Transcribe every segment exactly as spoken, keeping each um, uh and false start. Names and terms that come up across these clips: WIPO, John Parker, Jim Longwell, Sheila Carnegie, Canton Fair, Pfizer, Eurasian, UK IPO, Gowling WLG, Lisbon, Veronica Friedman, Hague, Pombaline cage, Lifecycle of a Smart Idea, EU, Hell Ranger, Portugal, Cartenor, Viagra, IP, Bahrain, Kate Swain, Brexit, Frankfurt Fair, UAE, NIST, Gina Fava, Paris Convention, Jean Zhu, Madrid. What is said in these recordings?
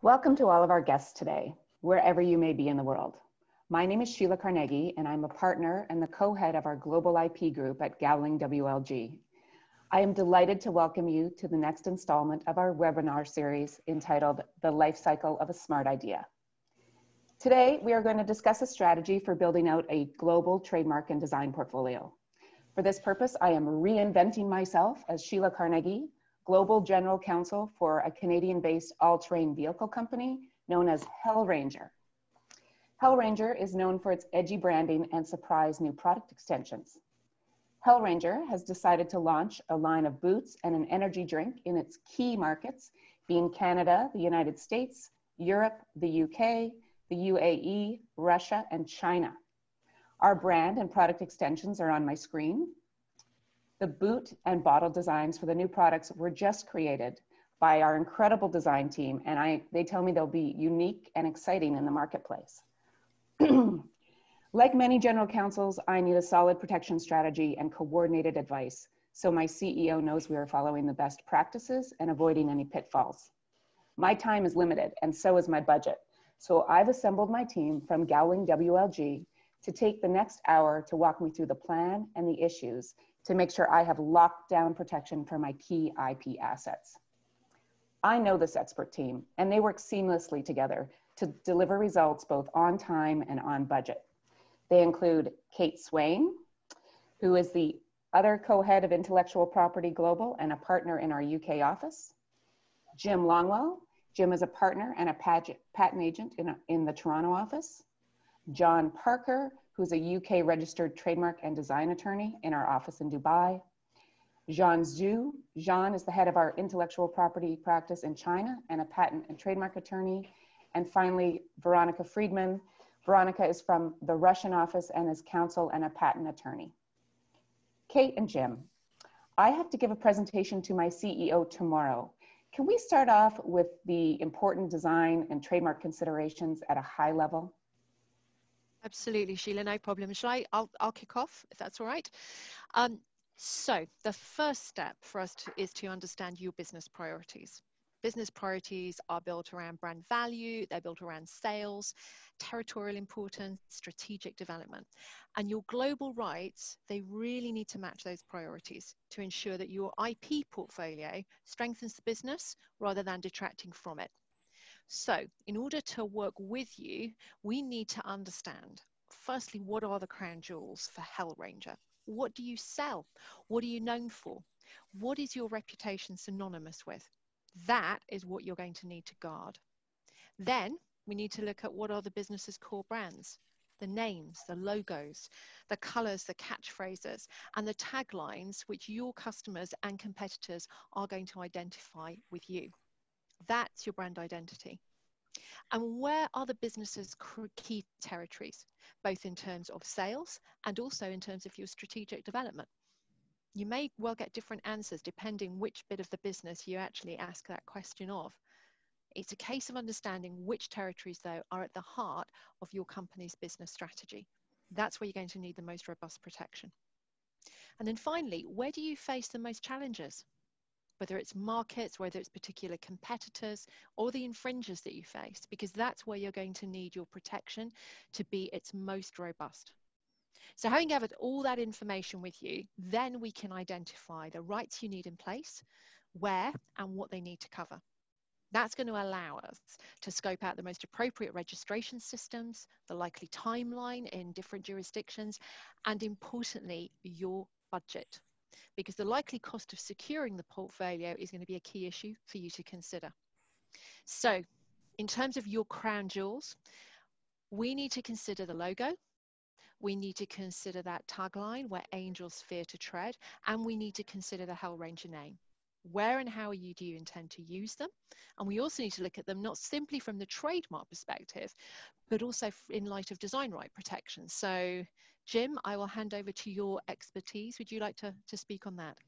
Welcome to all of our guests today, wherever you may be in the world. My name is Sheila Carnegie, and I'm a partner and the co-head of our Global I P group at Gowling W L G. I am delighted to welcome you to the next installment of our webinar series entitled The Life Cycle of a Smart Idea. Today, we are going to discuss a strategy for building out a global trademark and design portfolio. For this purpose, I am reinventing myself as Sheila Carnegie, Global General Counsel for a Canadian-based all-terrain vehicle company known as Hell Ranger. Hell Ranger is known for its edgy branding and surprise new product extensions. Hell Ranger has decided to launch a line of boots and an energy drink in its key markets, being Canada, the United States, Europe, the U K, the U A E, Russia, and China. Our brand and product extensions are on my screen. The boot and bottle designs for the new products were just created by our incredible design team, and I, they tell me they'll be unique and exciting in the marketplace. Like many general counsels, I need a solid protection strategy and coordinated advice, so my C E O knows we are following the best practices and avoiding any pitfalls. My time is limited, and so is my budget. So I've assembled my team from Gowling W L G to take the next hour to walk me through the plan and the issues to make sure I have locked down protection for my key I P assets. I know this expert team, and they work seamlessly together to deliver results both on time and on budget. They include Kate Swain, who is the other co-head of Intellectual Property Global and a partner in our U K office. Jim Longwell. Jim is a partner and a patent agent in, a, in the Toronto office. John Parker, who's a U K registered trademark and design attorney in our office in Dubai. Jean Zhu. Jean is the head of our intellectual property practice in China and a patent and trademark attorney. And finally, Veronica Friedman. Veronica is from the Russian office and is counsel and a patent attorney. Kate and Jim, I have to give a presentation to my C E O tomorrow. Can we start off with the important design and trademark considerations at a high level? Absolutely, Sheila, no problem. Shall I? I'll, I'll kick off, if that's all right. Um, so the first step for us to, is to understand your business priorities. Business priorities are built around brand value, they're built around sales, territorial importance, strategic development. And your global rights, they really need to match those priorities to ensure that your I P portfolio strengthens the business rather than detracting from it. So in order to work with you, we need to understand, firstly, what are the crown jewels for Hell Ranger? What do you sell? What are you known for? What is your reputation synonymous with? That is what you're going to need to guard. Then we need to look at what are the business's core brands, the names, the logos, the colors, the catchphrases, and the taglines which your customers and competitors are going to identify with you. That's your brand identity. And where are the business's key territories, both in terms of sales and also in terms of your strategic development? You may well get different answers depending which bit of the business you actually ask that question of. It's a case of understanding which territories, though, are at the heart of your company's business strategy. That's where you're going to need the most robust protection. And then finally, where do you face the most challenges? Whether it's markets, whether it's particular competitors, or the infringers that you face, because that's where you're going to need your protection to be its most robust. So having gathered all that information with you, then we can identify the rights you need in place, where and what they need to cover. That's going to allow us to scope out the most appropriate registration systems, the likely timeline in different jurisdictions, and importantly, your budget, because the likely cost of securing the portfolio is going to be a key issue for you to consider. So in terms of your crown jewels, we need to consider the logo. We need to consider that tagline, where angels fear to tread, and we need to consider the Hell Ranger name. Where and how you do you intend to use them? And we also need to look at them not simply from the trademark perspective, but also in light of design right protection. So, Jim, I will hand over to your expertise. Would you like to, to speak on that?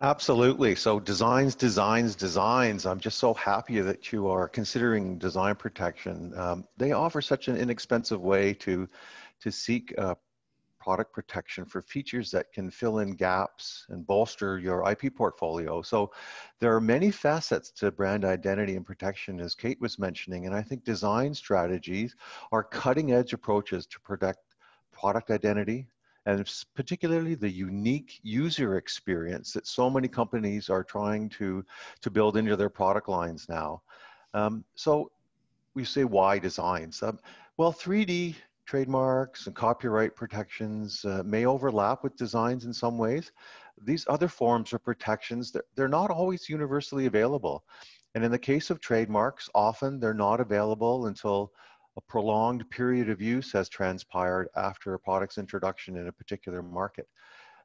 Absolutely. So designs, designs, designs. I'm just so happy that you are considering design protection. Um, they offer such an inexpensive way to, to seek uh, product protection for features that can fill in gaps and bolster your I P portfolio. So there are many facets to brand identity and protection, as Kate was mentioning, and I think design strategies are cutting-edge approaches to protect product identity, and particularly the unique user experience that so many companies are trying to, to build into their product lines now. Um, so we say, why designs? Um, well, three D trademarks and copyright protections uh, may overlap with designs in some ways. These other forms of protections, they're, they're not always universally available. And in the case of trademarks, often they're not available until a prolonged period of use has transpired after a product's introduction in a particular market.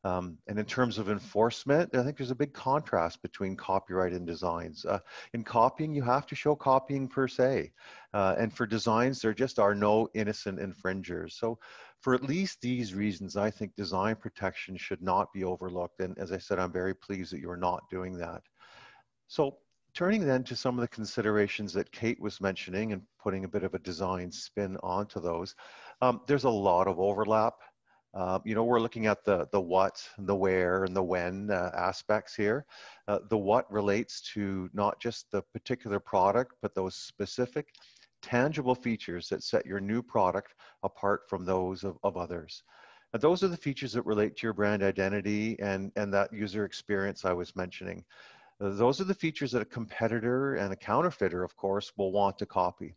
Um, and in terms of enforcement, I think there's a big contrast between copyright and designs. Uh, in copying, you have to show copying per se. Uh, and for designs, there just are no innocent infringers. So for at least these reasons, I think design protection should not be overlooked. And as I said, I'm very pleased that you're not doing that. So turning then to some of the considerations that Kate was mentioning and putting a bit of a design spin onto those, um, there's a lot of overlap. Uh, you know, we're looking at the, the what, and the where, and the when uh, aspects here. Uh, the what relates to not just the particular product, but those specific tangible features that set your new product apart from those of, of others. And those are the features that relate to your brand identity and, and that user experience I was mentioning. Uh, those are the features that a competitor and a counterfeiter, of course, will want to copy.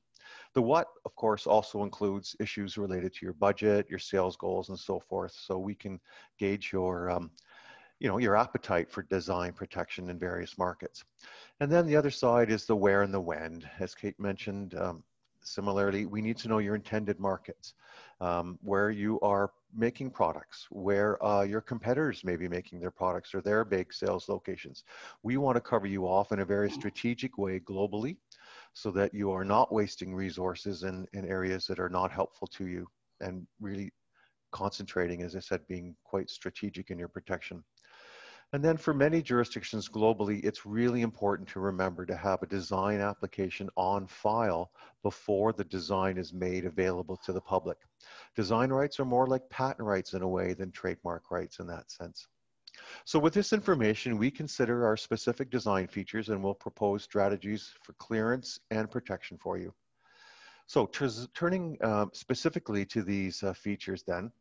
The what, of course, also includes issues related to your budget, your sales goals, and so forth. So we can gauge your, um, you know, your appetite for design protection in various markets. And then the other side is the where and the when. As Kate mentioned, um, similarly, we need to know your intended markets, um, where you are making products, where uh, your competitors may be making their products or their big sales locations. We want to cover you off in a very strategic way globally, so that you are not wasting resources in, in areas that are not helpful to you, and really concentrating, as I said, being quite strategic in your protection. And then for many jurisdictions globally, it's really important to remember to have a design application on file before the design is made available to the public. Design rights are more like patent rights in a way than trademark rights in that sense. So with this information, we consider our specific design features and we'll propose strategies for clearance and protection for you. So turning uh, specifically to these uh, features then,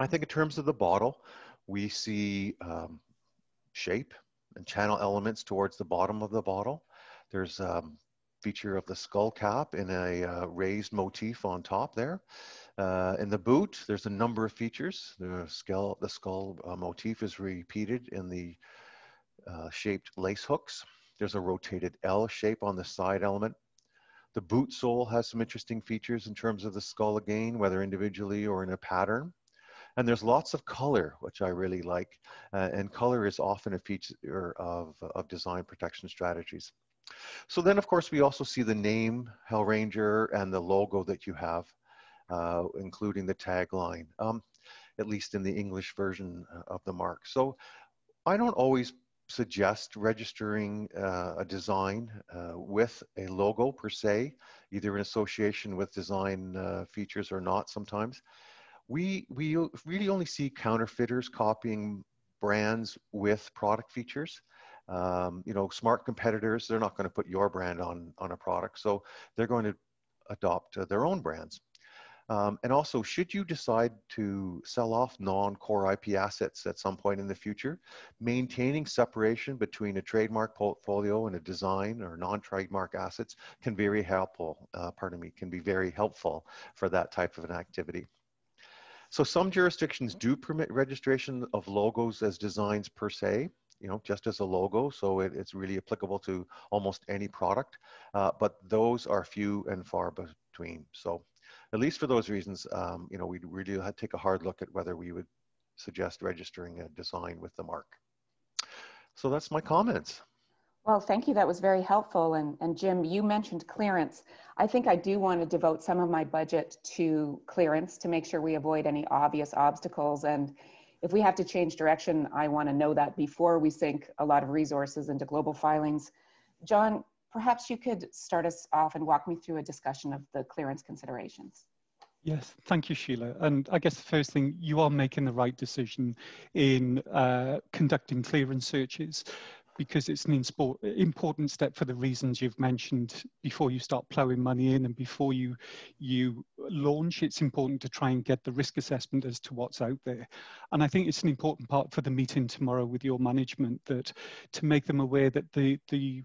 I think in terms of the bottle, we see um, shape and channel elements towards the bottom of the bottle. There's a um, feature of the skull cap in a uh, raised motif on top there. Uh, in the boot, there's a number of features. The skull, the skull uh, motif is repeated in the uh, shaped lace hooks. There's a rotated L shape on the side element. The boot sole has some interesting features in terms of the skull again, whether individually or in a pattern. And there's lots of color, which I really like. Uh, and color is often a feature of, of design protection strategies. So then, of course, we also see the name, Hell Ranger, and the logo that you have. Uh, including the tagline, um, at least in the English version of the mark. So I don't always suggest registering uh, a design uh, with a logo per se, either in association with design uh, features or not sometimes. We, we really only see counterfeiters copying brands with product features. Um, you know, smart competitors, they're not going to put your brand on, on a product, so they're going to adopt uh, their own brands. Um, and also, should you decide to sell off non-core I P assets at some point in the future, maintaining separation between a trademark portfolio and a design or non-trademark assets can very helpful, uh, pardon me, can be very helpful for that type of an activity. So some jurisdictions do permit registration of logos as designs per se, you know, just as a logo, so it, it's really applicable to almost any product, uh, but those are few and far between. So at least for those reasons, um, you know, we'd really have to take a hard look at whether we would suggest registering a design with the mark. So that's my comments. Well, thank you. That was very helpful. And, and Jim, you mentioned clearance. I think I do want to devote some of my budget to clearance to make sure we avoid any obvious obstacles. And if we have to change direction, I want to know that before we sink a lot of resources into global filings. John, perhaps you could start us off and walk me through a discussion of the clearance considerations. Yes, thank you, Sheila. And I guess the first thing, you are making the right decision in uh, conducting clearance searches, because it's an important step for the reasons you've mentioned. Before you start ploughing money in and before you, you launch, it's important to try and get the risk assessment as to what's out there. And I think it's an important part for the meeting tomorrow with your management, that to make them aware that the, the,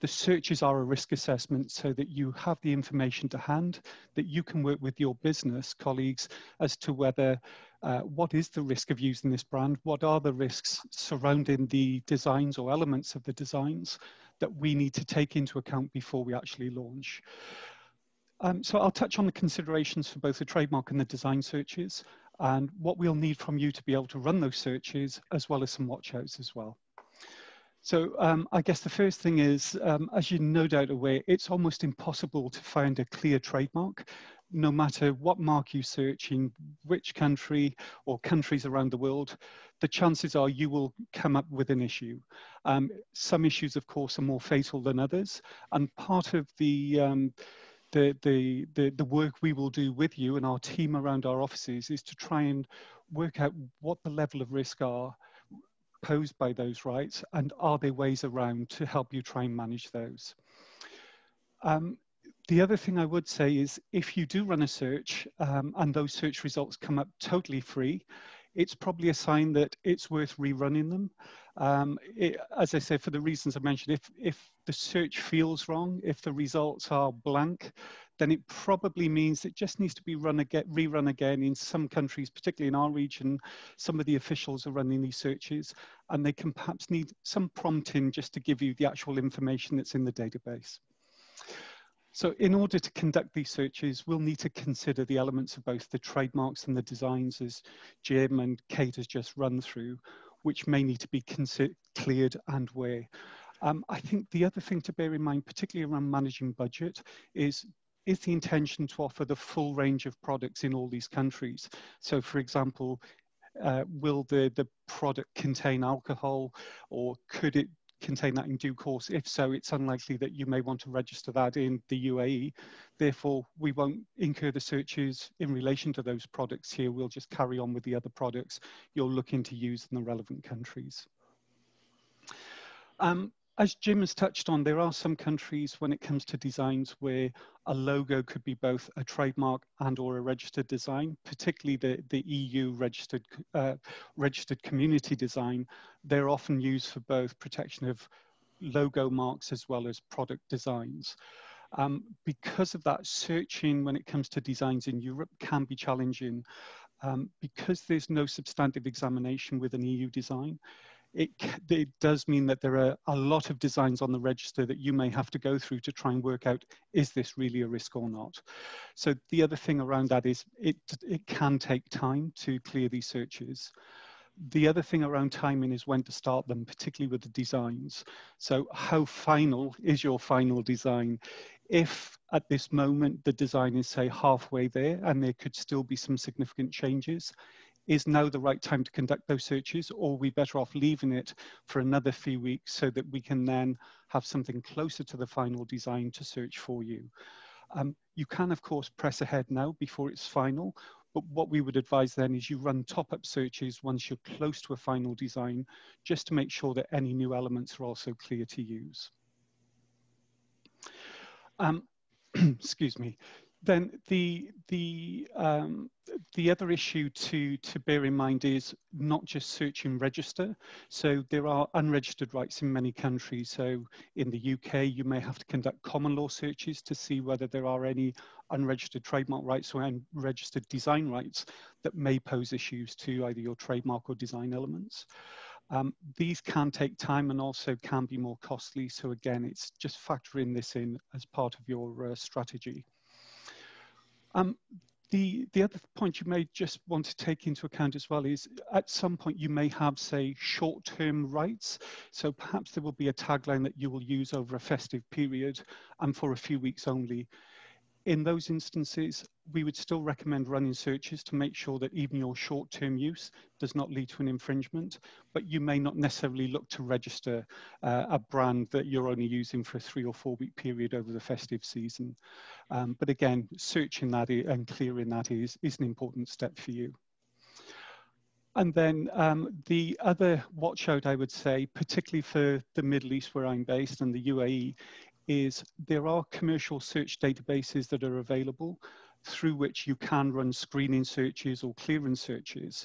the searches are a risk assessment, so that you have the information to hand, that you can work with your business colleagues as to whether Uh, what is the risk of using this brand? What are the risks surrounding the designs or elements of the designs that we need to take into account before we actually launch? Um, so I'll touch on the considerations for both the trademark and the design searches, and what we'll need from you to be able to run those searches, as well as some watchouts as well. So um, I guess the first thing is, um, as you're no doubt aware, it's almost impossible to find a clear trademark. No matter what mark you search in which country or countries around the world, the chances are you will come up with an issue. Um, some issues, of course, are more fatal than others. And part of the, um, the, the, the, the work we will do with you and our team around our offices is to try and work out what the level of risk are posed by those rights, and are there ways around to help you try and manage those. Um, The other thing I would say is, if you do run a search um, and those search results come up totally free, it's probably a sign that it's worth rerunning them. Um, it, as I said, for the reasons I mentioned, if, if the search feels wrong, if the results are blank, then it probably means it just needs to be run again, rerun again. In some countries, particularly in our region, some of the officials are running these searches, and they can perhaps need some prompting just to give you the actual information that's in the database. So in order to conduct these searches, we'll need to consider the elements of both the trademarks and the designs, as Jim and Kate has just run through, which may need to be cleared and where. Um, I think the other thing to bear in mind, particularly around managing budget, is is the intention to offer the full range of products in all these countries. So for example, uh, will the, the product contain alcohol, or could it contain that in due course? If so, it's unlikely that you may want to register that in the U A E. Therefore, we won't incur the searches in relation to those products here. We'll just carry on with the other products you're looking to use in the relevant countries. Um, as Jim has touched on, there are some countries when it comes to designs where a logo could be both a trademark and or a registered design, particularly the, the E U registered, uh, registered community design. They're often used for both protection of logo marks as well as product designs. Um, because of that, searching when it comes to designs in Europe can be challenging um, because there's no substantive examination with an E U design. It, it does mean that there are a lot of designs on the register that you may have to go through to try and work out, is this really a risk or not? So the other thing around that is it, it can take time to clear these searches. The other thing around timing is when to start them, particularly with the designs. So how final is your final design? If at this moment the design is, say, halfway there and there could still be some significant changes, is now the right time to conduct those searches, or are we better off leaving it for another few weeks so that we can then have something closer to the final design to search for you? Um, you can, of course, press ahead now before it's final, but what we would advise then is you run top-up searches once you're close to a final design, just to make sure that any new elements are also clear to use. Um, excuse me. Then the, the, um, the other issue to, to bear in mind is not just search and register. So there are unregistered rights in many countries. So in the U K, you may have to conduct common law searches to see whether there are any unregistered trademark rights or unregistered design rights that may pose issues to either your trademark or design elements. Um, these can take time and also can be more costly. So again, it's just factoring this in as part of your uh, strategy. Um, the, the other point you may just want to take into account as well is, at some point you may have, say, short-term rights. So perhaps there will be a tagline that you will use over a festive period and for a few weeks only. In those instances, we would still recommend running searches to make sure that even your short-term use does not lead to an infringement, but you may not necessarily look to register uh, a brand that you're only using for a three or four week period over the festive season. Um, but again, searching that and clearing that is, is an important step for you. And then um, the other watch-out, I would say, particularly for the Middle East where I'm based and the U A E, is there are commercial search databases that are available through which you can run screening searches or clearance searches.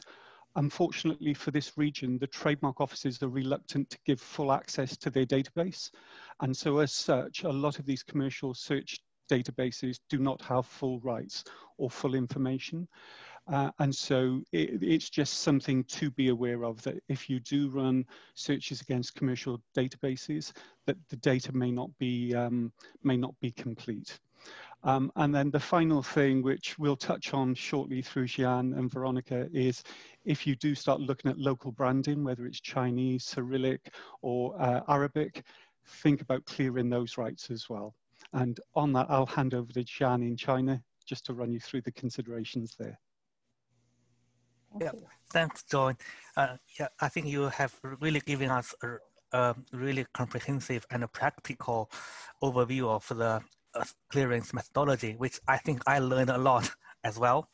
Unfortunately for this region, the trademark offices are reluctant to give full access to their database. And so as such, a lot of these commercial search databases do not have full rights or full information. Uh, and so it, it's just something to be aware of, that if you do run searches against commercial databases, that the data may not be, um, may not be complete. Um, and then the final thing, which we'll touch on shortly through Jean and Veronica, is if you do start looking at local branding, whether it's Chinese, Cyrillic or uh, Arabic, think about clearing those rights as well. And on that, I'll hand over to Jean in China just to run you through the considerations there. Yeah, thanks, John. Uh, yeah, I think you have really given us a, a really comprehensive and a practical overview of the uh, clearance methodology, which I think I learned a lot as well.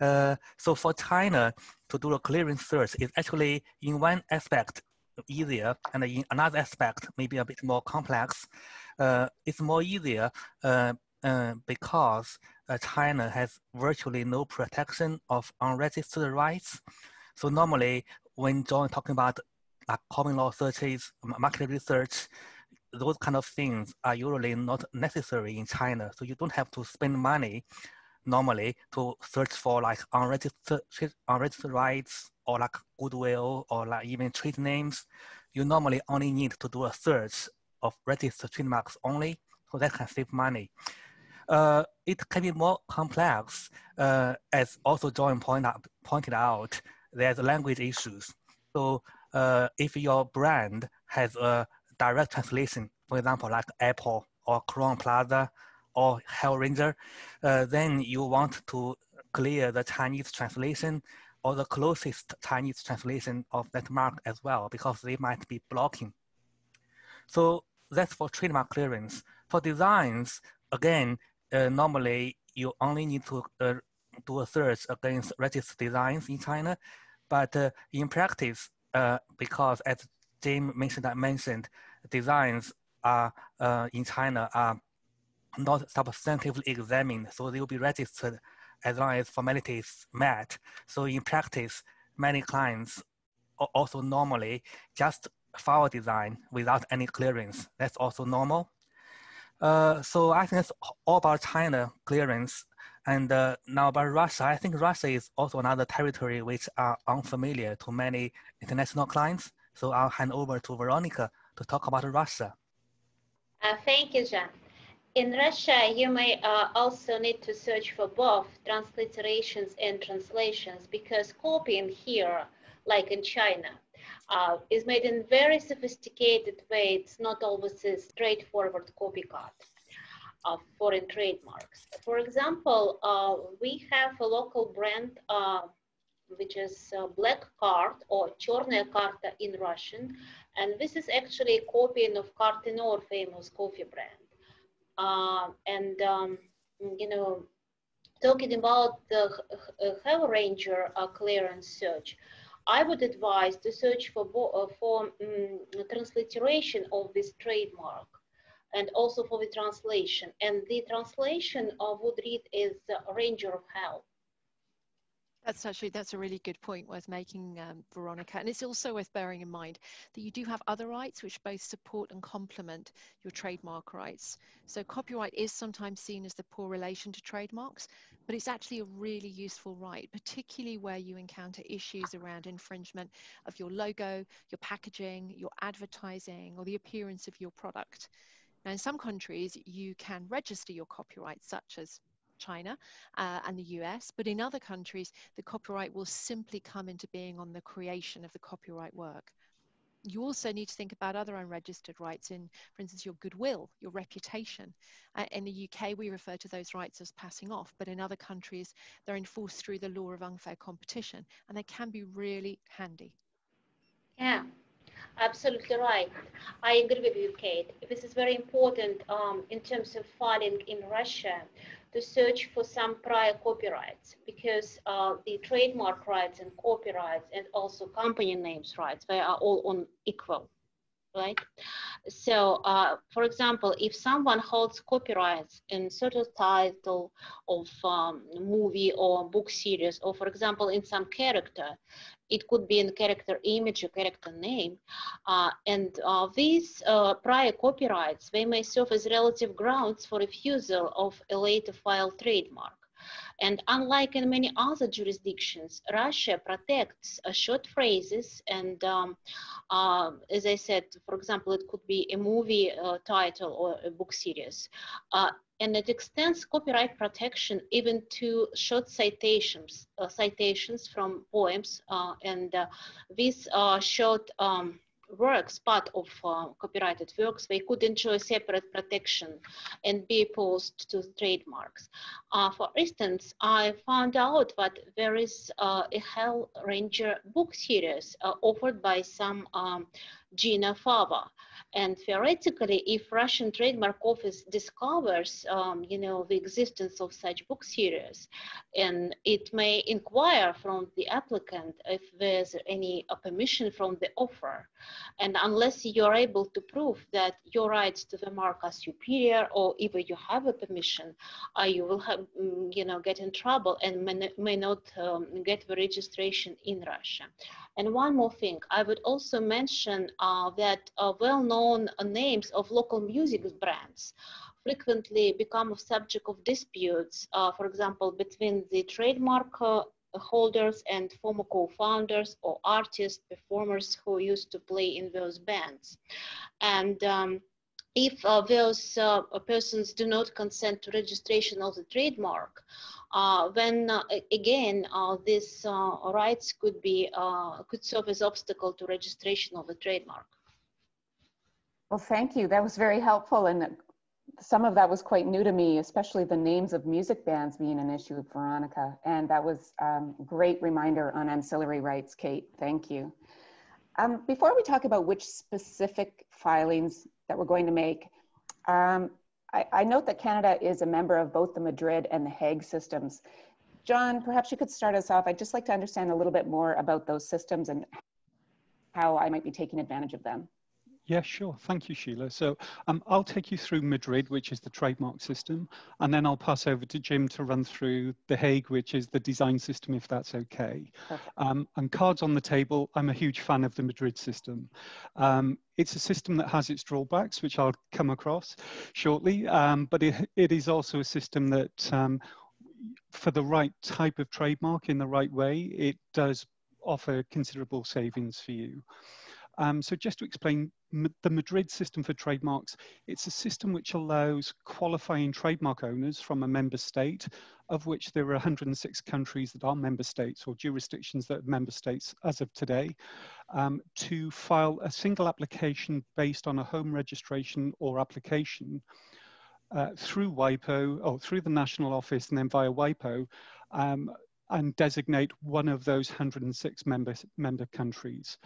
Uh, so for China, to do a clearance search is actually in one aspect easier, and in another aspect maybe a bit more complex. Uh, it's more easier uh, uh, because Uh, China has virtually no protection of unregistered rights. So normally, when John talking about like common law searches, market research, those kind of things are usually not necessary in China. So you don't have to spend money normally to search for like unregistered, unregistered rights or like goodwill or like even trade names. You normally only need to do a search of registered trademarks only, so that can save money. Uh, it can be more complex, uh, as also John point out, pointed out, there's language issues. So uh, if your brand has a direct translation, for example, like Apple or Crown Plaza or Hell Ranger, uh, then you want to clear the Chinese translation or the closest Chinese translation of that mark as well, because they might be blocking. So that's for trademark clearance. For designs, again, Uh, normally, you only need to uh, do a search against registered designs in China, but uh, in practice, uh, because as Jim mentioned, I mentioned, designs are uh, in China are not substantively examined, so they will be registered as long as formalities met. So in practice, many clients also normally just file a design without any clearance. That's also normal. Uh, so I think it's all about China clearance. And uh, now about Russia, I think Russia is also another territory which are unfamiliar to many international clients. So I'll hand over to Veronica to talk about Russia. Uh, thank you, Jean. In Russia, you may uh, also need to search for both transliterations and translations, because copying here, like in China, Uh, is made in very sophisticated way. It's not always a straightforward copycat of foreign trademarks. For example, uh, we have a local brand uh, which is uh, Black Card or Черная Карта in Russian, and this is actually a copying of Cartenor, famous coffee brand. Uh, and um, you know, talking about the Hell Ranger uh, clearance search, I would advise to search for, uh, for um, transliteration of this trademark and also for the translation. And the translation of would read is uh, Ranger of Hell. That's actually, that's a really good point worth making, um, Veronica. And it's also worth bearing in mind that you do have other rights which both support and complement your trademark rights. So copyright is sometimes seen as the poor relation to trademarks, but it's actually a really useful right, particularly where you encounter issues around infringement of your logo, your packaging, your advertising, or the appearance of your product. Now, in some countries, you can register your copyright, such as China uh, and the U S, but in other countries, the copyright will simply come into being on the creation of the copyright work. You also need to think about other unregistered rights in, for instance, your goodwill, your reputation. Uh, in the U K, we refer to those rights as passing off, but in other countries, they're enforced through the law of unfair competition, and they can be really handy. Yeah, absolutely right. I agree with you, Kate. This is very important um, in terms of filing in Russia to search for some prior copyrights, because uh, the trademark rights and copyrights and also company names rights, they are all on equal, right? So, uh, for example, if someone holds copyrights in certain title of um, movie or book series, or for example, in some character, it could be in character image or character name. Uh, and uh, these uh, prior copyrights, they may serve as relative grounds for refusal of a later filed trademark. And unlike in many other jurisdictions, Russia protects uh, short phrases. And um, uh, as I said, for example, it could be a movie uh, title or a book series. Uh, and it extends copyright protection even to short citations, uh, citations from poems. Uh, and uh, these uh, short um, works, part of uh, copyrighted works, they could enjoy separate protection and be opposed to trademarks. Uh, for instance, I found out that there is uh, a Hell Ranger book series uh, offered by some um, Gina Fava. And theoretically, if Russian Trademark Office discovers, um, you know, the existence of such book series, and it may inquire from the applicant if there's any uh, permission from the offer. And unless you're able to prove that your rights to the mark are superior, or either you have a permission, uh, you will have, you know, get in trouble and may, may not um, get the registration in Russia. And one more thing, I would also mention uh, that uh, well-known names of local music brands frequently become a subject of disputes, uh, for example, between the trademark uh, holders and former co-founders or artists, performers who used to play in those bands. And um, if uh, those uh, persons do not consent to registration of the trademark, Uh, then uh, again, uh, these uh, rights could be uh, could serve as obstacle to registration of a trademark. Well, thank you. That was very helpful, and some of that was quite new to me, especially the names of music bands being an issue with Veronica. And that was a um, great reminder on ancillary rights, Kate. Thank you. Um, before we talk about which specific filings that we're going to make, um, I, I note that Canada is a member of both the Madrid and the Hague systems. John, perhaps you could start us off. I'd just like to understand a little bit more about those systems and how I might be taking advantage of them. Yeah, sure. Thank you, Sheila. So um, I'll take you through Madrid, which is the trademark system, and then I'll pass over to Jim to run through The Hague, which is the design system, if that's okay. Um, and cards on the table, I'm a huge fan of the Madrid system. Um, It's a system that has its drawbacks, which I'll come across shortly, um, but it, it is also a system that, um, for the right type of trademark in the right way, it does offer considerable savings for you. Um, so just to explain the Madrid system for trademarks, it's a system which allows qualifying trademark owners from a member state, of which there are one hundred and six countries that are member states or jurisdictions that are member states as of today, um, to file a single application based on a home registration or application uh, through WIPO or through the national office and then via WIPO, um, and designate one of those one hundred and six member, member countries.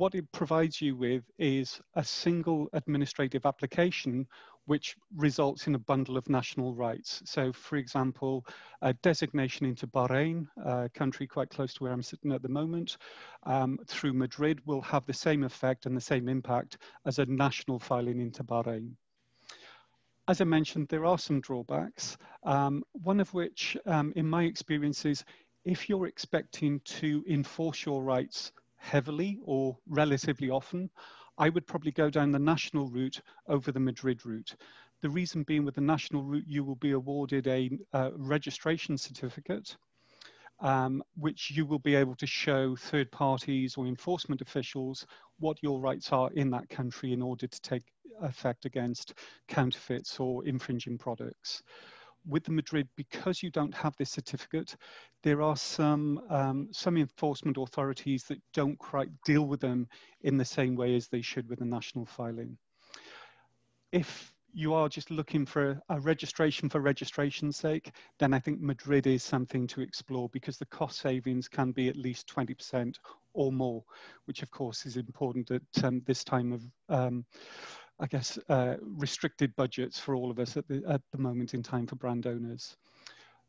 What it provides you with is a single administrative application which results in a bundle of national rights. So, for example, a designation into Bahrain, a country quite close to where I'm sitting at the moment, um, through Madrid will have the same effect and the same impact as a national filing into Bahrain. As I mentioned, there are some drawbacks, um, one of which, um, in my experience, is if you're expecting to enforce your rights heavily or relatively often, I would probably go down the national route over the Madrid route. The reason being, with the national route, you will be awarded a uh, registration certificate, um, which you will be able to show third parties or enforcement officials what your rights are in that country in order to take effect against counterfeits or infringing products. with the Madrid, because you don't have this certificate, there are some, um, some enforcement authorities that don't quite deal with them in the same way as they should with the national filing. If you are just looking for a registration for registration's sake, then I think Madrid is something to explore, because the cost savings can be at least twenty percent or more, which of course is important at um, this time of, um, I guess, uh, restricted budgets for all of us at the, at the moment in time for brand owners.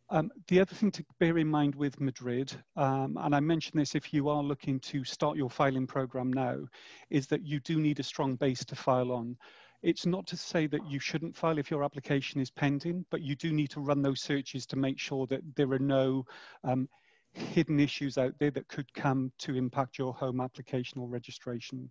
Um, the other thing to bear in mind with Madrid, um, and I mentioned this if you are looking to start your filing program now, is that you do need a strong base to file on. It's not to say that you shouldn't file if your application is pending, but you do need to run those searches to make sure that there are no um, hidden issues out there that could come to impact your home application or registration.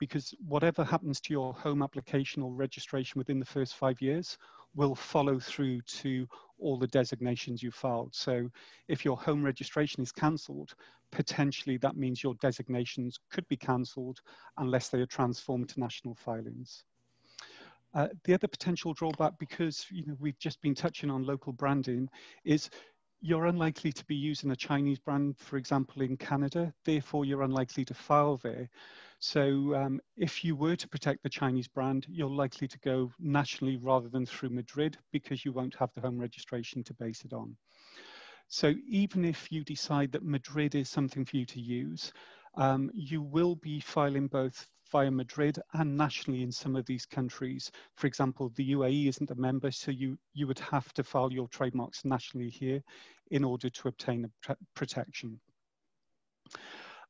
Because whatever happens to your home application or registration within the first five years will follow through to all the designations you filed. So if your home registration is cancelled, potentially that means your designations could be cancelled unless they are transformed to national filings. Uh, the other potential drawback, because you know we've just been touching on local branding, is you're unlikely to be using a Chinese brand, for example, in Canada. Therefore, you're unlikely to file there. So um, if you were to protect the Chinese brand, you're likely to go nationally rather than through Madrid, because you won't have the home registration to base it on. So even if you decide that Madrid is something for you to use, um, you will be filing both via Madrid and nationally in some of these countries. For example, the U A E isn't a member, so you, you would have to file your trademarks nationally here in order to obtain the protection.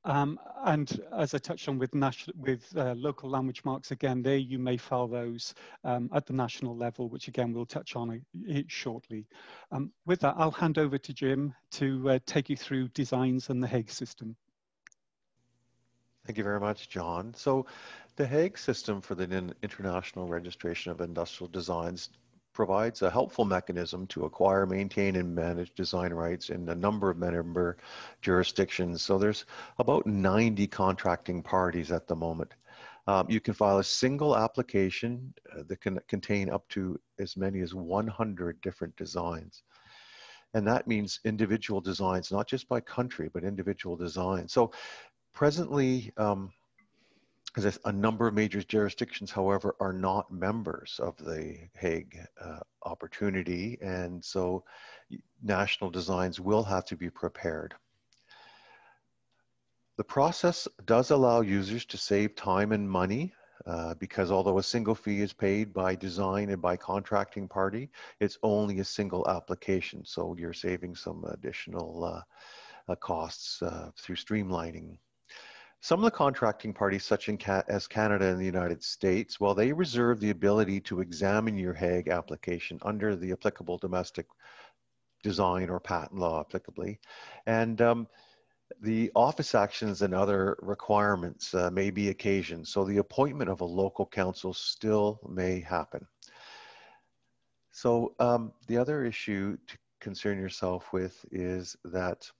Um, and as I touched on with, national, with uh, local language marks, again, there you may file those um, at the national level, which again, we'll touch on it shortly. Um, with that, I'll hand over to Jim to uh, take you through designs and the Hague system. Thank you very much, John. So the Hague system for the international registration of industrial designs provides a helpful mechanism to acquire, maintain, and manage design rights in a number of member jurisdictions. So there's about ninety contracting parties at the moment. Um, you can file a single application that can contain up to as many as one hundred different designs. And that means individual designs, not just by country, but individual designs. So presently, um, a number of major jurisdictions, however, are not members of the Hague uh, opportunity, and so national designs will have to be prepared. The process does allow users to save time and money, uh, because although a single fee is paid by design and by contracting party, it's only a single application, so you're saving some additional uh, uh, costs uh, through streamlining. Some of the contracting parties, such in ca as Canada and the United States, well, they reserve the ability to examine your Hague application under the applicable domestic design or patent law applicably. And um, the office actions and other requirements uh, may be occasioned, so the appointment of a local council still may happen. So um, the other issue to concern yourself with is that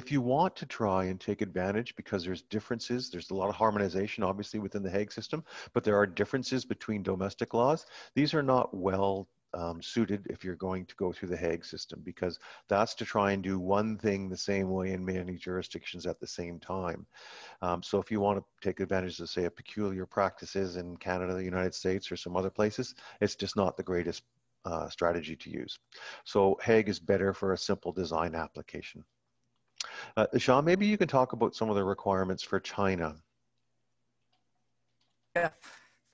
if you want to try and take advantage, because there's differences, there's a lot of harmonization obviously within the Hague system, but there are differences between domestic laws. These are not well um, suited if you're going to go through the Hague system, because that's to try and do one thing the same way in many jurisdictions at the same time. Um, so if you want to take advantage of, say, a peculiar practices in Canada, the United States, or some other places, it's just not the greatest uh, strategy to use. So Hague is better for a simple design application. Uh, Jean, maybe you can talk about some of the requirements for China. Yeah,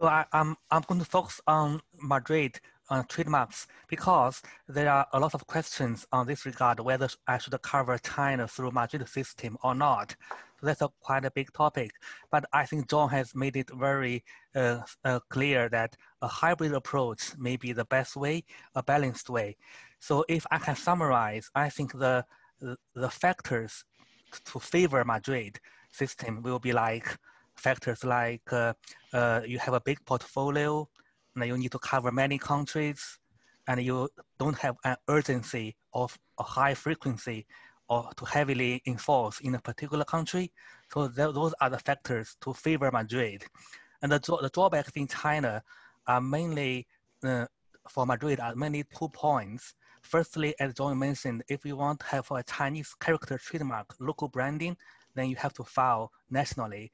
so I, I'm, I'm going to focus on Madrid uh, trademarks, because there are a lot of questions on this regard, whether I should cover China through Madrid system or not. So that's a quite a big topic, but I think John has made it very uh, uh, clear that a hybrid approach may be the best way, a balanced way. So if I can summarize, I think the the factors to favor Madrid system will be like factors like uh, uh, you have a big portfolio and you need to cover many countries, and you don't have an urgency of a high frequency or to heavily enforce in a particular country. So th those are the factors to favor Madrid. And the, the drawbacks in China are mainly uh, for Madrid are mainly two points. Firstly, as John mentioned, if you want to have a Chinese character trademark, local branding, then you have to file nationally.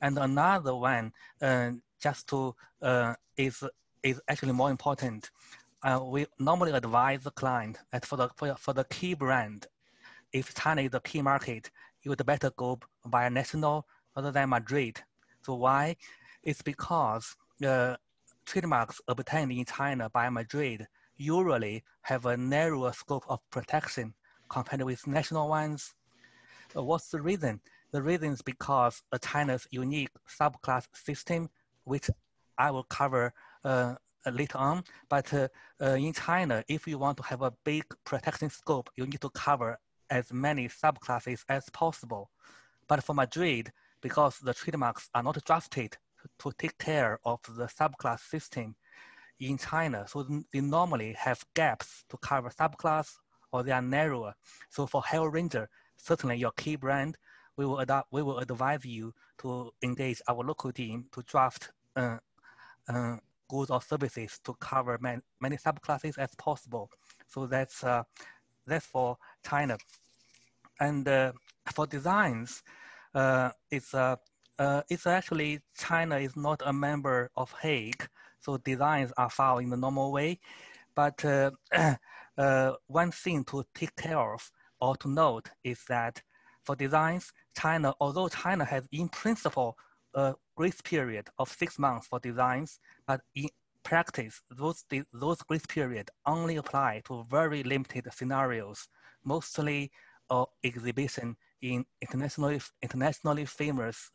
And another one, uh, just to, uh, is, is actually more important. Uh, we normally advise the client that for the, for, for the key brand, if China is the key market, you would better go by national rather than Madrid. So why? It's because uh, trademarks obtained in China by Madrid usually have a narrower scope of protection compared with national ones. Uh, what's the reason? The reason is because of China's unique subclass system, which I will cover uh, later on. But uh, uh, in China, if you want to have a big protection scope, you need to cover as many subclasses as possible. But for Madrid, because the trademarks are not drafted to take care of the subclass system in China, so they normally have gaps to cover subclass, or they are narrower. So for Hell Ranger, certainly your key brand, we will, adopt, we will advise you to engage our local team to draft uh, uh, goods or services to cover man, many subclasses as possible. So that's, uh, that's for China. And uh, for designs, uh, it's, uh, uh, it's actually China is not a member of Hague, so designs are filed in the normal way. But uh, uh, one thing to take care of or to note is that for designs, China, although China has in principle a grace period of six months for designs, but in practice, those, those grace periods only apply to very limited scenarios, mostly uh, exhibition in internationally, internationally famous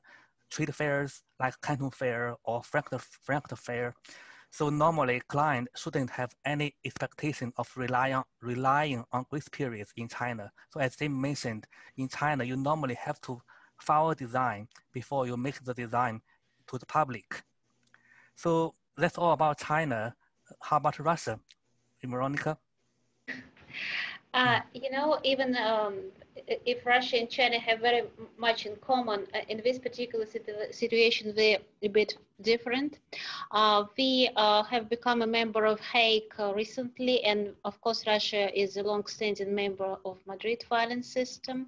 trade fairs like Canton Fair or Frankfurt, Frankfurt Fair. So normally client shouldn't have any expectation of relying on, relying on grace periods in China. So as Jim mentioned, in China, you normally have to file a design before you make the design to the public. So that's all about China. How about Russia, Veronica? Uh, you know, even um, if Russia and China have very much in common, uh, in this particular situ situation, they're a bit different. Uh, we uh, have become a member of Hague uh, recently, and of course Russia is a long-standing member of Madrid filing system.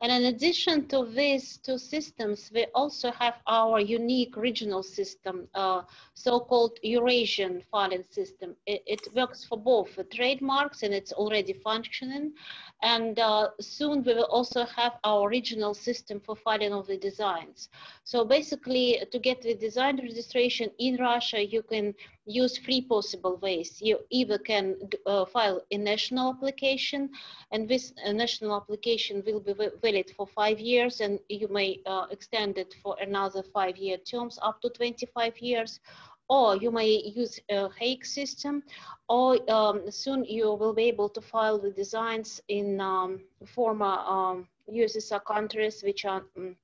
And in addition to these two systems, we also have our unique regional system, uh, so-called Eurasian filing system. It, it works for both the trademarks, and it's already functioning. And uh, soon we will also have our regional system for filing of the designs. So basically, to get the design registration in Russia, you can use three possible ways. You either can uh, file a national application, and this uh, national application will be valid for five years, and you may uh, extend it for another five-year terms up to twenty-five years, or you may use a Hague system, or um, soon you will be able to file the designs in um, former um, U S S R countries, which are um,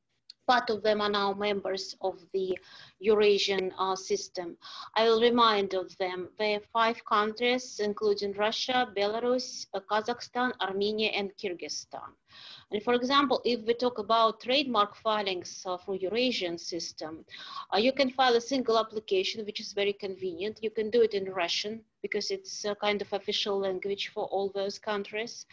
part of them are now members of the Eurasian uh, system. I will remind of them. There are five countries, including Russia, Belarus, Kazakhstan, Armenia, and Kyrgyzstan. And for example, if we talk about trademark filings uh, for Eurasian system, uh, you can file a single application, which is very convenient. You can do it in Russian, because it's a kind of official language for all those countries.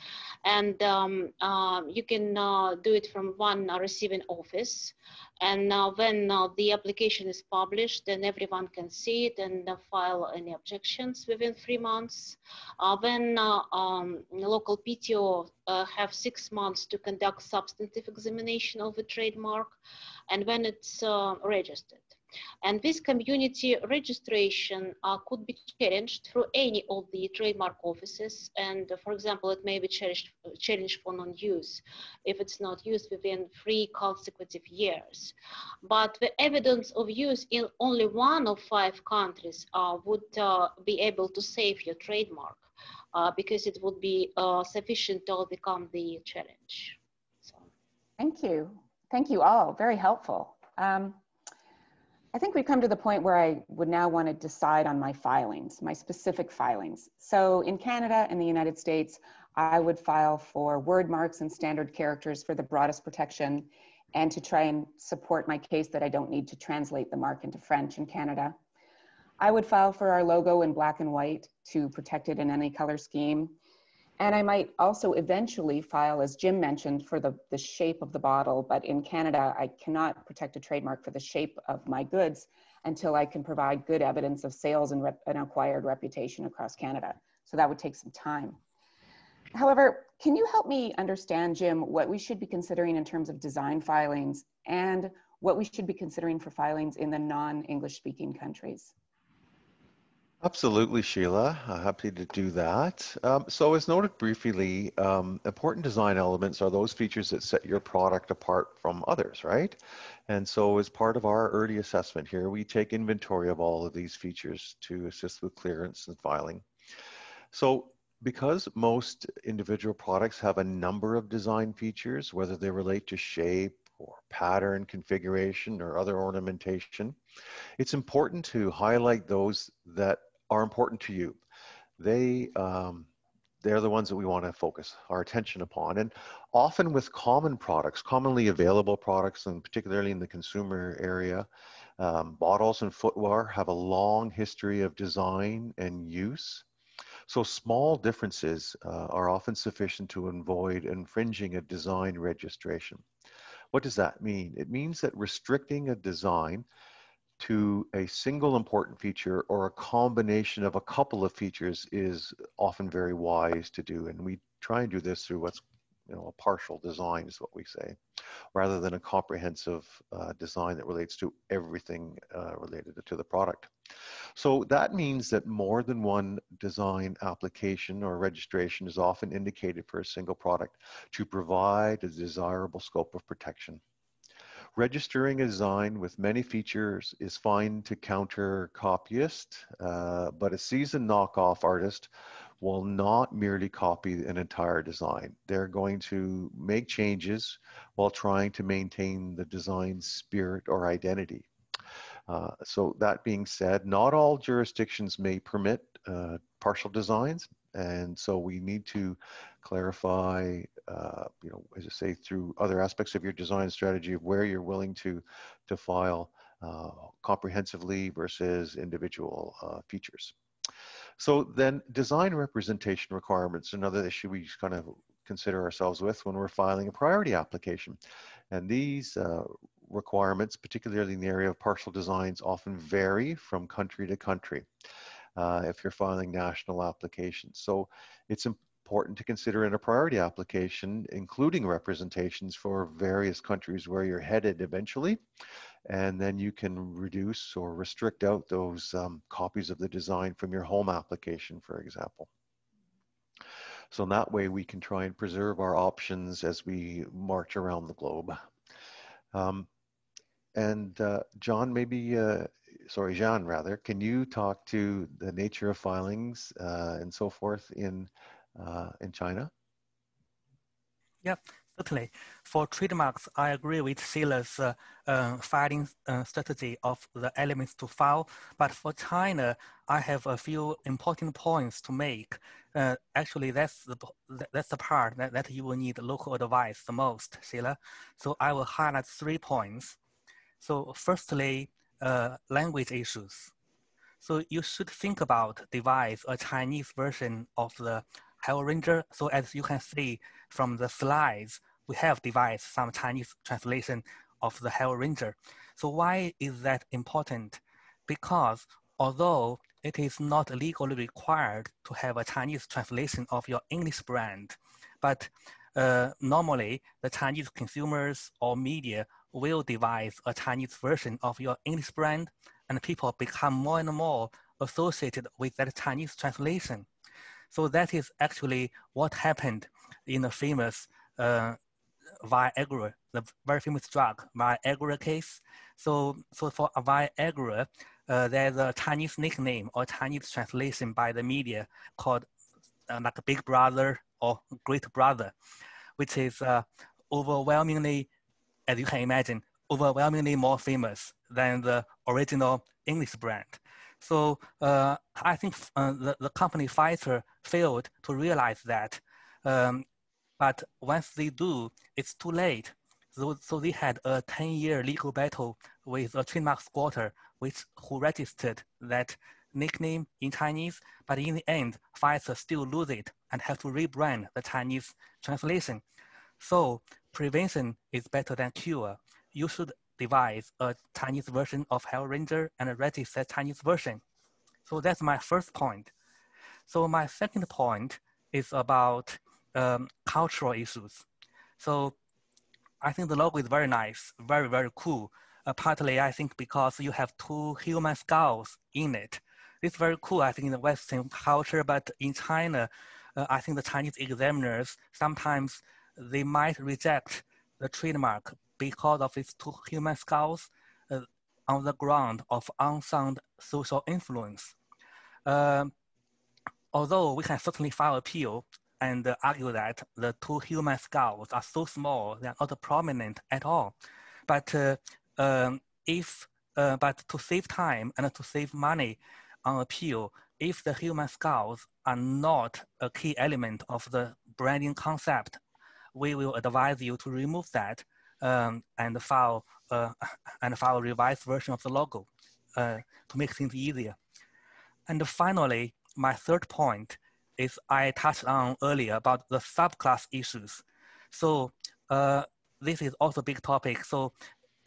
And um, uh, you can uh, do it from one uh, receiving office. And uh, when uh, the application is published, then everyone can see it and uh, file any objections within three months. Uh, when uh, um, the local P T O uh, have six months to conduct substantive examination of the trademark, and when it's uh, registered. And this community registration uh, could be challenged through any of the trademark offices. And uh, for example, it may be challenged, challenged for non-use if it's not used within three consecutive years. But the evidence of use in only one of five countries uh, would uh, be able to save your trademark uh, because it would be uh, sufficient to overcome the challenge. So. Thank you. Thank you all. Very helpful. Um, I think we've come to the point where I would now want to decide on my filings, my specific filings. So in Canada and the United States, I would file for word marks and standard characters for the broadest protection and to try and support my case that I don't need to translate the mark into French in Canada. I would file for our logo in black and white to protect it in any color scheme. And I might also eventually file, as Jim mentioned, for the, the shape of the bottle, but in Canada, I cannot protect a trademark for the shape of my goods until I can provide good evidence of sales and rep- an acquired reputation across Canada. So that would take some time. However, can you help me understand, Jim, what we should be considering in terms of design filings and what we should be considering for filings in the non-English speaking countries? Absolutely, Sheila. Uh, happy to do that. Um, so as noted briefly, um, important design elements are those features that set your product apart from others, right? And so as part of our early assessment here, we take inventory of all of these features to assist with clearance and filing. So because most individual products have a number of design features, whether they relate to shape, or pattern configuration or other ornamentation, it's important to highlight those that are important to you. They, um, they're the ones that we want to focus our attention upon. And often with common products, commonly available products, and particularly in the consumer area, um, bottles and footwear have a long history of design and use. So small differences uh, are often sufficient to avoid infringing a design registration. What does that mean? It means that restricting a design to a single important feature or a combination of a couple of features is often very wise to do. And we try and do this through what's, you know, a partial design is what we say, rather than a comprehensive uh, design that relates to everything uh, related to the product. So that means that more than one design application or registration is often indicated for a single product to provide a desirable scope of protection. Registering a design with many features is fine to counter copyists, uh, but a seasoned knockoff artist will not merely copy an entire design. They're going to make changes while trying to maintain the design's spirit or identity. Uh, so that being said, not all jurisdictions may permit uh, partial designs. And so we need to clarify, uh, you know, as I say, through other aspects of your design strategy of where you're willing to, to file uh, comprehensively versus individual uh, features. So then design representation requirements, another issue we kind of consider ourselves with when we're filing a priority application. And these uh, requirements, particularly in the area of partial designs, often vary from country to country uh, if you're filing national applications. So it's important to consider in a priority application, including representations for various countries where you're headed eventually. And then you can reduce or restrict out those um, copies of the design from your home application, for example. So in that way, we can try and preserve our options as we march around the globe. Um, and uh, John, maybe, uh, sorry, Jean rather, can you talk to the nature of filings uh, and so forth in, uh, in China? Yeah, certainly. For trademarks, I agree with Sheila's uh, uh, filing uh, strategy of the elements to file. But for China, I have a few important points to make. Uh, actually, that's the, that's the part that, that you will need local advice the most, Sheila. So I will highlight three points. So firstly, uh, language issues. So you should think about devise a Chinese version of the Hell Ranger. So as you can see from the slides, we have devised some Chinese translation of the Hell Ranger. So why is that important? Because although it is not legally required to have a Chinese translation of your English brand, but uh, normally the Chinese consumers or media will devise a Chinese version of your English brand, and people become more and more associated with that Chinese translation. So that is actually what happened in the famous uh, Viagra, the very famous drug, Viagra case. So, so for Viagra, uh, there's a Chinese nickname or Chinese translation by the media called uh, like Big Brother or Great Brother, which is uh, overwhelmingly, as you can imagine, overwhelmingly more famous than the original English brand. So uh, I think uh, the, the company Pfizer failed to realize that. Um, but once they do, it's too late. So, so they had a ten year legal battle with a trademark squatter which, who registered that nickname in Chinese, but in the end, Pfizer still lose it and have to rebrand the Chinese translation. So prevention is better than cure. You should devise a Chinese version of Hell Ranger and register Chinese version. So that's my first point. So my second point is about um, cultural issues. So I think the logo is very nice, very, very cool. Uh, partly, I think, because you have two human skulls in it. It's very cool, I think, in the Western culture, but in China, uh, I think the Chinese examiners, sometimes they might reject the trademark because of its two human skulls uh, on the ground of unsound social influence. Uh, although we can certainly file appeal and uh, argue that the two human skulls are so small, they are not prominent at all. But uh, um, if, uh, but to save time and to save money on appeal, if the human skulls are not a key element of the branding concept, we will advise you to remove that um, and file uh, and file a revised version of the logo uh, to make things easier. And finally, my third point is I touched on earlier about the subclass issues. So uh, this is also a big topic. So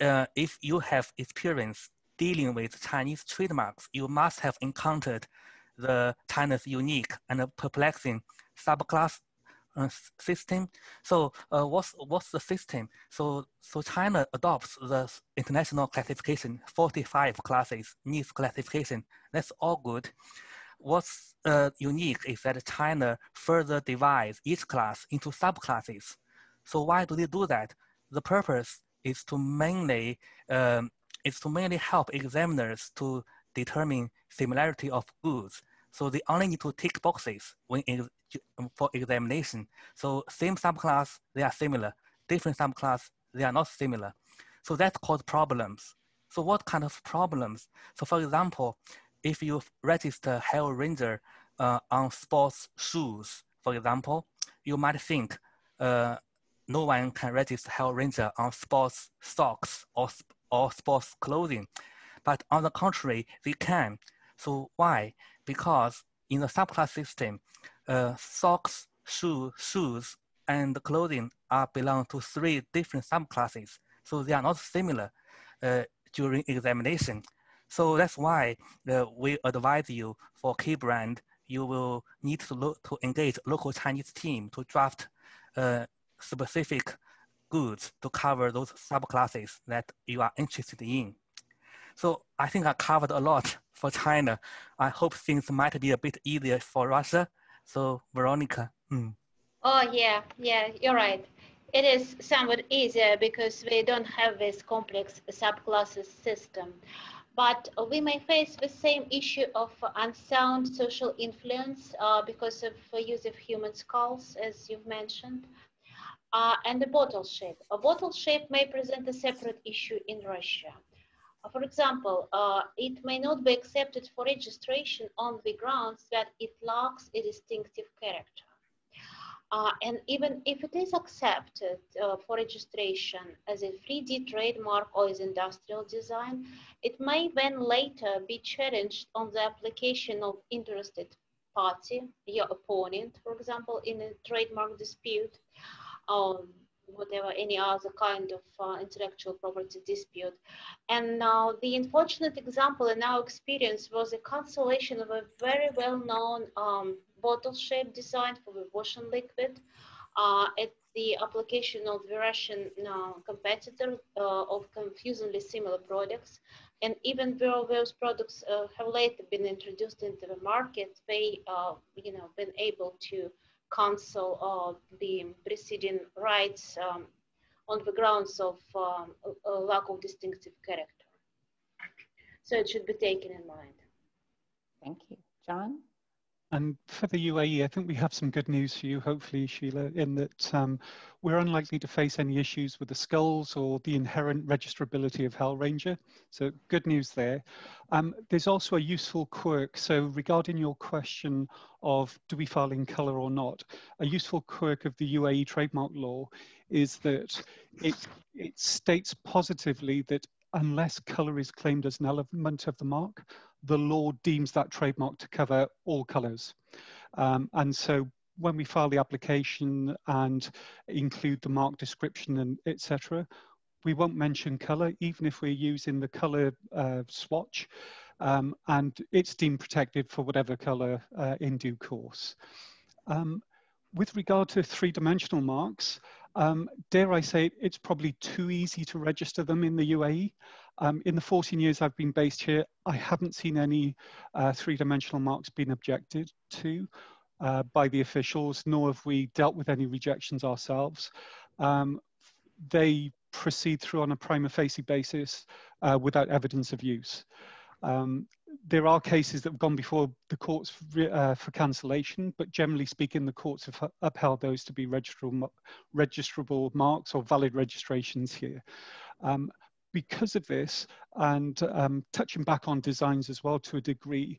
uh, if you have experience dealing with Chinese trademarks, you must have encountered the China's unique and perplexing subclass Uh, system. So uh, what's, what's the system? So, so China adopts the international classification, forty-five classes, N I S T classification. That's all good. What's uh, unique is that China further divides each class into subclasses. So why do they do that? The purpose is to mainly, um, is to mainly help examiners to determine similarity of goods. So they only need to tick boxes when ex for examination. So same subclass, they are similar. Different subclass, they are not similar. So that caused problems. So what kind of problems? So for example, if you register Hell Ranger uh, on sports shoes, for example, you might think uh, no one can register Hell Ranger on sports socks or, sp or sports clothing. But on the contrary, they can. So why? Because in the subclass system, uh, socks, shoe, shoes, and clothing are belong to three different subclasses. So they are not similar uh, during examination. So that's why uh, we advise you for key brand, you will need to, look, to engage local Chinese team to draft uh, specific goods to cover those subclasses that you are interested in. So I think I covered a lot for China. I hope things might be a bit easier for Russia. So Veronica. Mm. Oh yeah, yeah, you're right. It is somewhat easier because we don't have this complex subclasses system. But we may face the same issue of unsound social influence uh, because of the use of human skulls, as you've mentioned, uh, and the bottle shape. A bottle shape may present a separate issue in Russia. For example, uh, it may not be accepted for registration on the grounds that it lacks a distinctive character. Uh, and even if it is accepted uh, for registration as a three D trademark or as industrial design, it may then later be challenged on the application of interested party, your opponent, for example, in a trademark dispute, um, whatever, any other kind of uh, intellectual property dispute. And now uh, the unfortunate example in our experience was a cancellation of a very well-known um, bottle shape design for the washing liquid uh, at the application of the Russian uh, competitor uh, of confusingly similar products. And even though those products uh, have later been introduced into the market, they, uh, you know, been able to cancel of the preceding rights um, on the grounds of um, a lack of distinctive character. So it should be taken in mind. Thank you. John? And for the U A E, I think we have some good news for you, hopefully, Sheila, in that um, we're unlikely to face any issues with the skulls or the inherent registrability of Hell Ranger. So good news there. Um, there's also a useful quirk. So regarding your question of do we file in colour or not, a useful quirk of the U A E trademark law is that it, it states positively that unless colour is claimed as an element of the mark, the law deems that trademark to cover all colours. Um, and so when we file the application and include the mark description and et cetera, we won't mention colour, even if we're using the colour uh, swatch, um, and it's deemed protected for whatever colour uh, in due course. Um, with regard to three-dimensional marks, um, dare I say, it's probably too easy to register them in the U A E. Um, in the fourteen years I've been based here, I haven't seen any uh, three-dimensional marks being objected to uh, by the officials, nor have we dealt with any rejections ourselves. Um, they proceed through on a prima facie basis uh, without evidence of use. Um, there are cases that have gone before the courts for, uh, for cancellation, but generally speaking, the courts have upheld those to be registrable, registrable marks or valid registrations here. Um, because of this, and um, touching back on designs as well to a degree,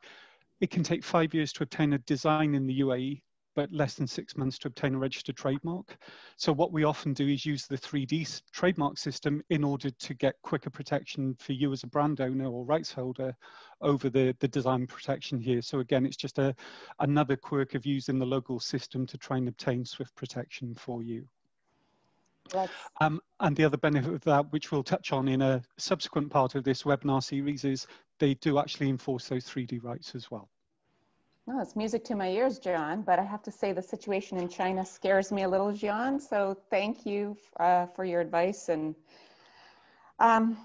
it can take five years to obtain a design in the U A E, but less than six months to obtain a registered trademark. So what we often do is use the three D trademark system in order to get quicker protection for you as a brand owner or rights holder over the, the design protection here. So again, it's just a, another quirk of using the local system to try and obtain swift protection for you. Um, and the other benefit of that, which we'll touch on in a subsequent part of this webinar series, is they do actually enforce those three D rights as well. No, it's music to my ears, John, but I have to say the situation in China scares me a little, John. So thank you uh, for your advice. And um,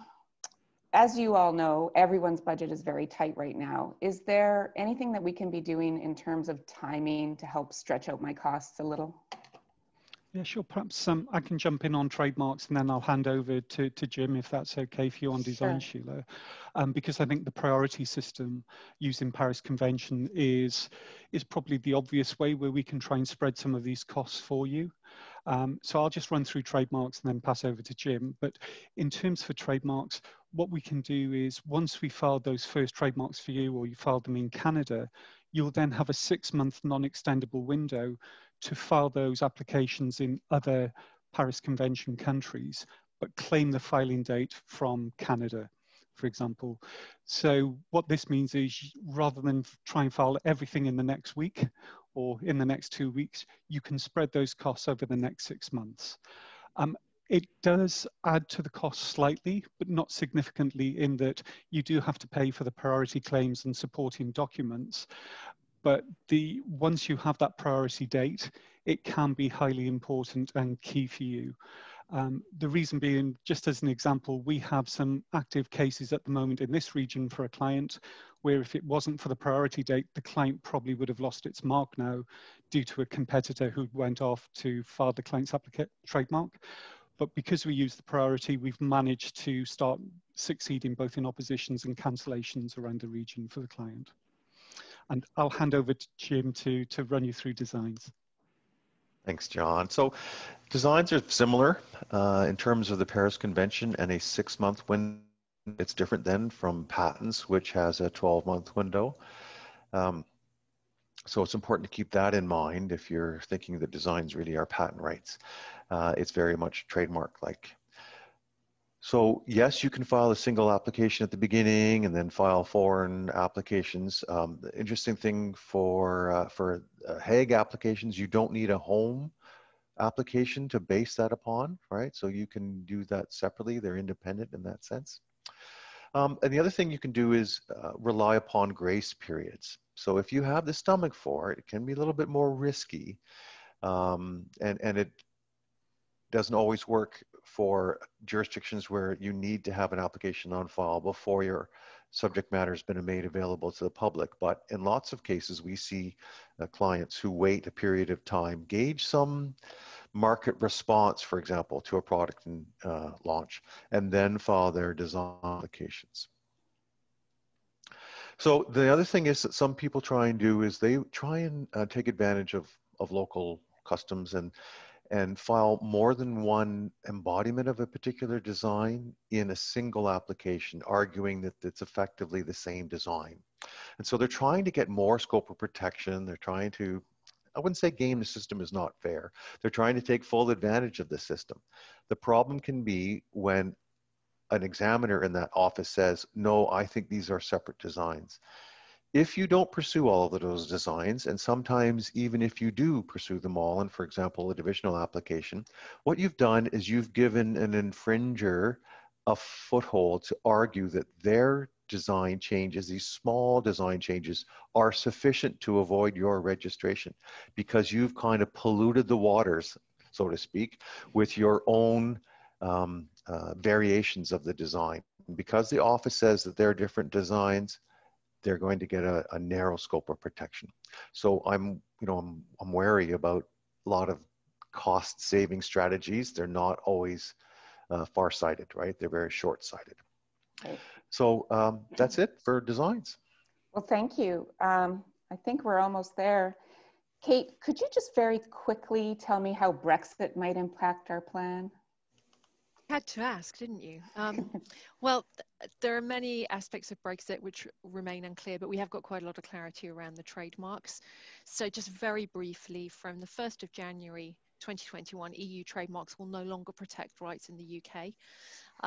as you all know, everyone's budget is very tight right now. Is there anything that we can be doing in terms of timing to help stretch out my costs a little? Yeah, sure. Perhaps um, I can jump in on trademarks and then I'll hand over to, to Jim, if that's okay for you, on design, sure. Sheila, um, because I think the priority system used in Paris Convention is, is probably the obvious way where we can try and spread some of these costs for you. Um, so I'll just run through trademarks and then pass over to Jim. But in terms for trademarks, what we can do is once we filed those first trademarks for you, or you filed them in Canada, you'll then have a six-month non-extendable window to file those applications in other Paris Convention countries, but claim the filing date from Canada, for example. So what this means is rather than try and file everything in the next week or in the next two weeks, you can spread those costs over the next six months. Um, it does add to the cost slightly, but not significantly, in that you do have to pay for the priority claims and supporting documents. But the, once you have that priority date, it can be highly important and key for you. Um, the reason being, just as an example, we have some active cases at the moment in this region for a client where if it wasn't for the priority date, the client probably would have lost its mark now due to a competitor who went off to file the client's trademark. But because we use the priority, we've managed to start succeeding both in oppositions and cancellations around the region for the client. And I'll hand over to Jim to, to run you through designs. Thanks, John. So designs are similar uh, in terms of the Paris Convention and a six-month window. It's different then from patents, which has a twelve-month window. Um, so it's important to keep that in mind if you're thinking that designs really are patent rights. Uh, it's very much trademark-like. So yes, you can file a single application at the beginning and then file foreign applications. Um, the interesting thing for, uh, for uh, Hague applications, you don't need a home application to base that upon, right? So you can do that separately. They're independent in that sense. Um, and the other thing you can do is uh, rely upon grace periods. So if you have the stomach for it, it can be a little bit more risky, um, and, and it doesn't always work for jurisdictions where you need to have an application on file before your subject matter has been made available to the public. But in lots of cases, we see uh, clients who wait a period of time, gauge some market response, for example, to a product and, uh, launch, and then file their design applications. So the other thing is that some people try and do is they try and uh, take advantage of, of local customs and and file more than one embodiment of a particular design in a single application, arguing that it's effectively the same design. And so they're trying to get more scope of protection. They're trying to, I wouldn't say game the system is not fair. They're trying to take full advantage of the system. The problem can be when an examiner in that office says, no, I think these are separate designs. If you don't pursue all of those designs, and sometimes even if you do pursue them all, and for example, a divisional application, what you've done is you've given an infringer a foothold to argue that their design changes, these small design changes, are sufficient to avoid your registration, because you've kind of polluted the waters, so to speak, with your own um, uh, variations of the design. And because the office says that there are different designs, they're going to get a, a narrow scope of protection. So I'm, you know, I'm, I'm wary about a lot of cost-saving strategies. They're not always uh, far-sighted, right? They're very short-sighted. Right. So um, that's it for designs. Well, thank you. Um, I think we're almost there. Kate, could you just very quickly tell me how Brexit might impact our plan? Had to ask, didn't you? Um, well, th there are many aspects of Brexit which remain unclear, but we have got quite a lot of clarity around the trademarks. So just very briefly, from the first of January twenty twenty-one, E U trademarks will no longer protect rights in the U K.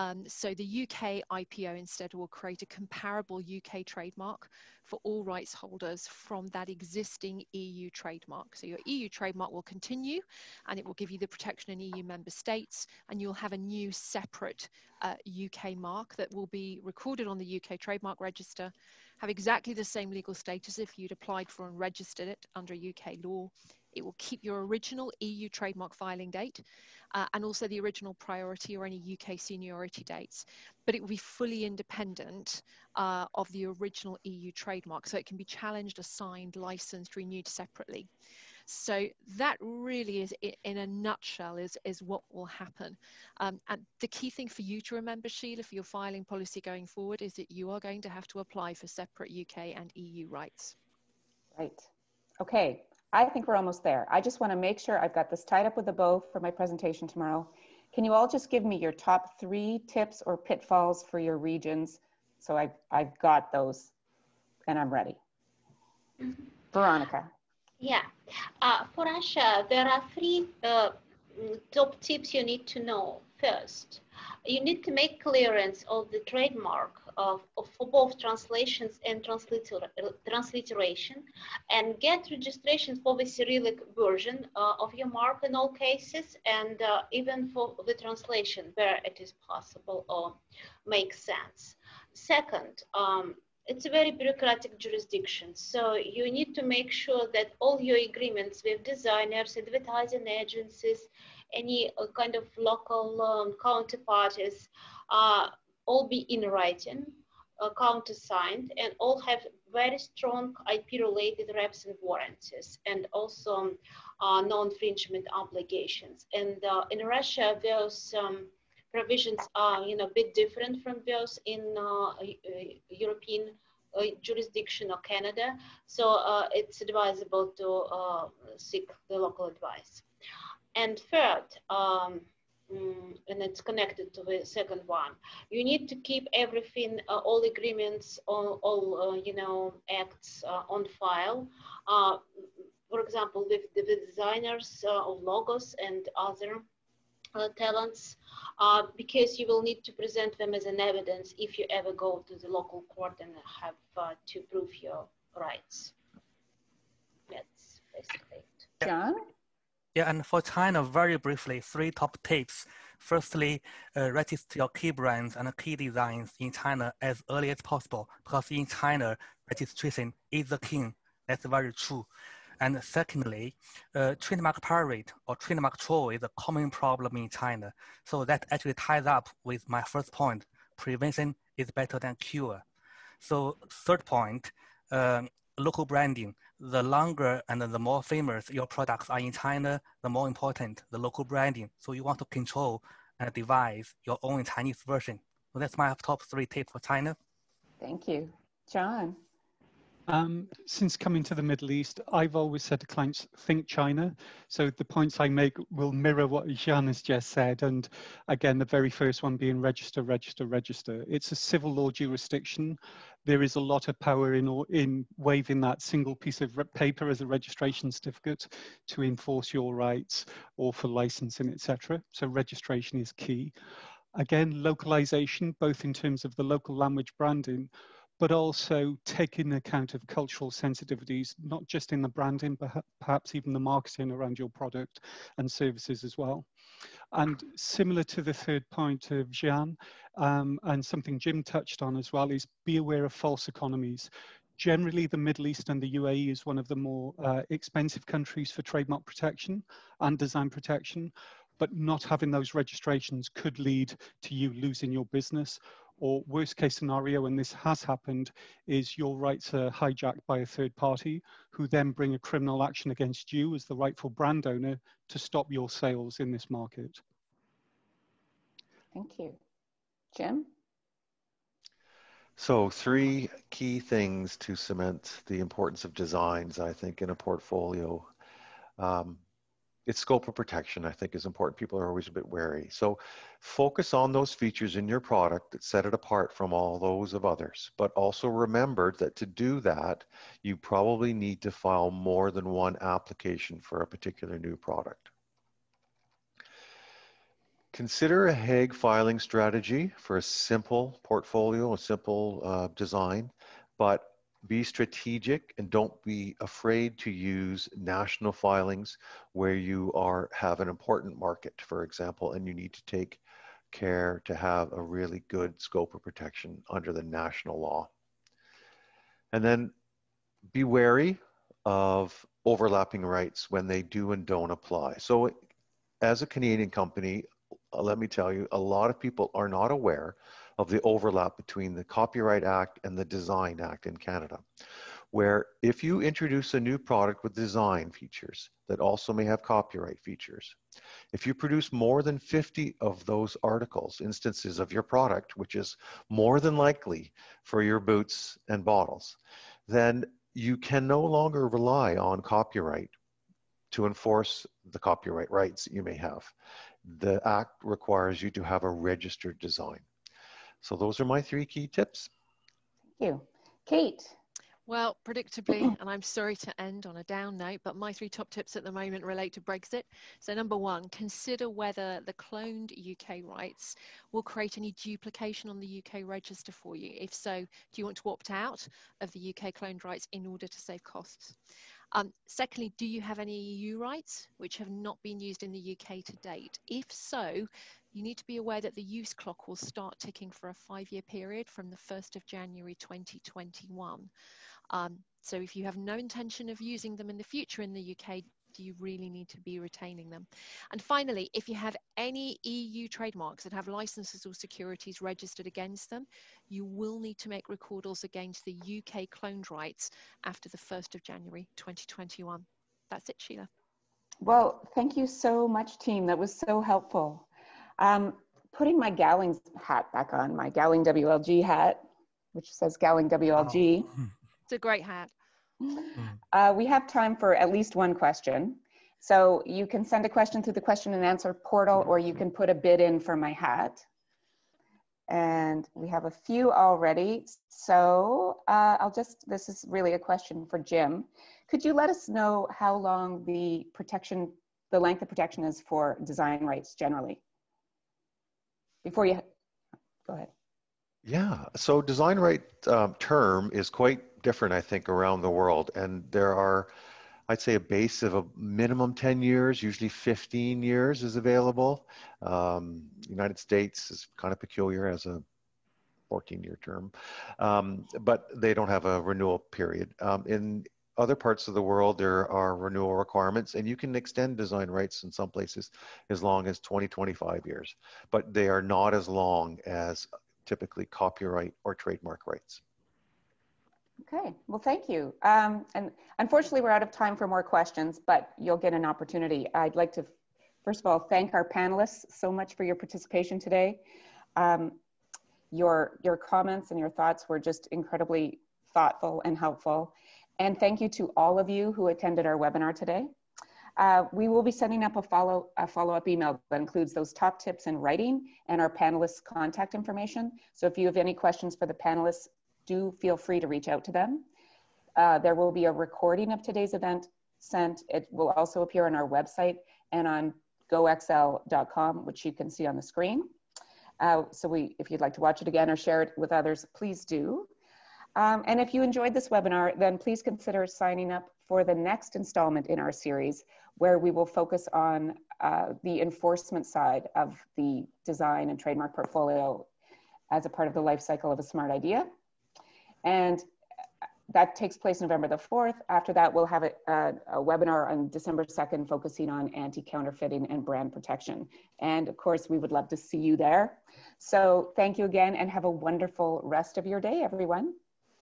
Um, so the U K I P O instead will create a comparable U K trademark for all rights holders from that existing E U trademark. So your E U trademark will continue, and it will give you the protection in E U member states, and you'll have a new separate uh, U K mark that will be recorded on the U K trademark register, have exactly the same legal status if you'd applied for and registered it under U K law. It will keep your original E U trademark filing date uh, and also the original priority or any U K seniority dates, but it will be fully independent uh, of the original E U trademark. So it can be challenged, assigned, licensed, renewed separately. So that really is, in a nutshell, is, is what will happen. Um, and the key thing for you to remember, Sheila, for your filing policy going forward is that you are going to have to apply for separate U K and E U rights. Right. Okay. I think we're almost there. I just want to make sure I've got this tied up with a bow for my presentation tomorrow. Can you all just give me your top three tips or pitfalls for your regions? So I've, I've got those and I'm ready. Veronica. Yeah, uh, for Russia, there are three uh, top tips you need to know. First, you need to make clearance of the trademark of, of for both translations and transliter transliteration, and get registration for the Cyrillic version uh, of your mark in all cases, and uh, even for the translation where it is possible or makes sense. Second, um, it's a very bureaucratic jurisdiction, so you need to make sure that all your agreements with designers, advertising agencies, any kind of local um, counterparties, uh, all be in writing, uh, countersigned, and all have very strong I P-related reps and warranties, and also uh, non-infringement obligations. And uh, in Russia, those um, provisions are, you know, a bit different from those in uh, European Uh, jurisdiction or Canada, so uh, it's advisable to uh, seek the local advice. And third, um, and it's connected to the second one, you need to keep everything, uh, all agreements, all, all uh, you know, acts uh, on file. Uh, for example, with the designers uh, of logos and other Uh, talents, uh, because you will need to present them as an evidence if you ever go to the local court and have uh, to prove your rights. That's basically it. John? Yeah, and for China, very briefly, three top tips. Firstly, uh, register your key brands and key designs in China as early as possible, because in China, registration is the king. That's very true. And secondly, uh, trademark pirate or trademark troll is a common problem in China. So that actually ties up with my first point, prevention is better than cure. So third point, um, local branding. The longer and the more famous your products are in China, the more important the local branding. So you want to control and devise your own Chinese version. So that's my top three tips for China. Thank you. John? Um, since coming to the Middle East, I've always said to clients, think China. So the points I make will mirror what Jean has just said. And again, the very first one being register, register, register. It's a civil law jurisdiction. There is a lot of power in, in waiving that single piece of paper as a registration certificate to enforce your rights or for licensing, et cetera. So registration is key. Again, localization, both in terms of the local language branding, but also taking account of cultural sensitivities, not just in the branding, but perhaps even the marketing around your product and services as well. And similar to the third point of Jean, um, and something Jim touched on as well, is be aware of false economies. Generally, the Middle East and the U A E is one of the more uh, expensive countries for trademark protection and design protection, but not having those registrations could lead to you losing your business. Or worst case scenario, and this has happened, is your rights are hijacked by a third party who then bring a criminal action against you as the rightful brand owner to stop your sales in this market. Thank you. Jim? So three key things to cement the importance of designs, I think, in a portfolio. Um, Its scope of protection, I think, is important. People are always a bit wary. So focus on those features in your product that set it apart from all those of others. But also remember that to do that, you probably need to file more than one application for a particular new product. Consider a Hague filing strategy for a simple portfolio, a simple uh, design, but be strategic and don't be afraid to use national filings where you are have an important market, for example, and you need to take care to have a really good scope of protection under the national law. And then be wary of overlapping rights when they do and don't apply. So as a Canadian company, let me tell you, a lot of people are not aware of the overlap between the Copyright Act and the Design Act in Canada, where if you introduce a new product with design features that also may have copyright features, if you produce more than fifty of those articles, instances of your product, which is more than likely for your boots and bottles, then you can no longer rely on copyright to enforce the copyright rights that you may have. The Act requires you to have a registered design. So those are my three key tips. Thank you. Kate? Well, predictably, and I'm sorry to end on a down note, but my three top tips at the moment relate to Brexit. So number one, consider whether the cloned U K rights will create any duplication on the U K register for you. If so, do you want to opt out of the U K cloned rights in order to save costs? Um, secondly, do you have any E U rights which have not been used in the U K to date? If so, you need to be aware that the use clock will start ticking for a five-year period from the first of January twenty twenty-one. Um, so if you have no intention of using them in the future in the U K, do you really need to be retaining them? And finally, if you have any E U trademarks that have licenses or securities registered against them, you will need to make recordals against the U K cloned rights after the first of January twenty twenty-one. That's it, Sheila. Well, thank you so much, team. That was so helpful. Um, putting my Gowling hat back on, my Gowling W L G hat, which says Gowling W L G. Oh. It's a great hat. Uh, we have time for at least one question. So you can send a question through the question and answer portal, or you can put a bid in for my hat. And we have a few already. So uh, I'll just, this is really a question for Jim. Could you let us know how long the protection, the length of protection is for design rights generally? Before you, go ahead. Yeah, so design right um, term is quite different, I think, around the world. And there are, I'd say, a base of a minimum ten years, usually fifteen years is available. Um, United States is kind of peculiar as a fourteen year term, um, but they don't have a renewal period. Um, in other parts of the world, there are renewal requirements, and you can extend design rights in some places as long as twenty, twenty-five years, but they are not as long as typically copyright or trademark rights. Okay, well, thank you. Um, and unfortunately, we're out of time for more questions, but you'll get an opportunity. I'd like to, first of all, thank our panelists so much for your participation today. Um, your, your comments and your thoughts were just incredibly thoughtful and helpful. And thank you to all of you who attended our webinar today. Uh, we will be sending up a, follow, a follow-up email that includes those top tips in writing and our panelists' contact information. So if you have any questions for the panelists, do feel free to reach out to them. Uh, there will be a recording of today's event sent. It will also appear on our website and on go X L dot com, which you can see on the screen. Uh, so we, if you'd like to watch it again or share it with others, please do. Um, and if you enjoyed this webinar, then please consider signing up for the next installment in our series, where we will focus on uh, the enforcement side of the design and trademark portfolio as a part of the life cycle of a smart idea. And that takes place November the fourth. After that, we'll have a, a, a webinar on December second focusing on anti-counterfeiting and brand protection. And of course, we would love to see you there. So thank you again and have a wonderful rest of your day, everyone.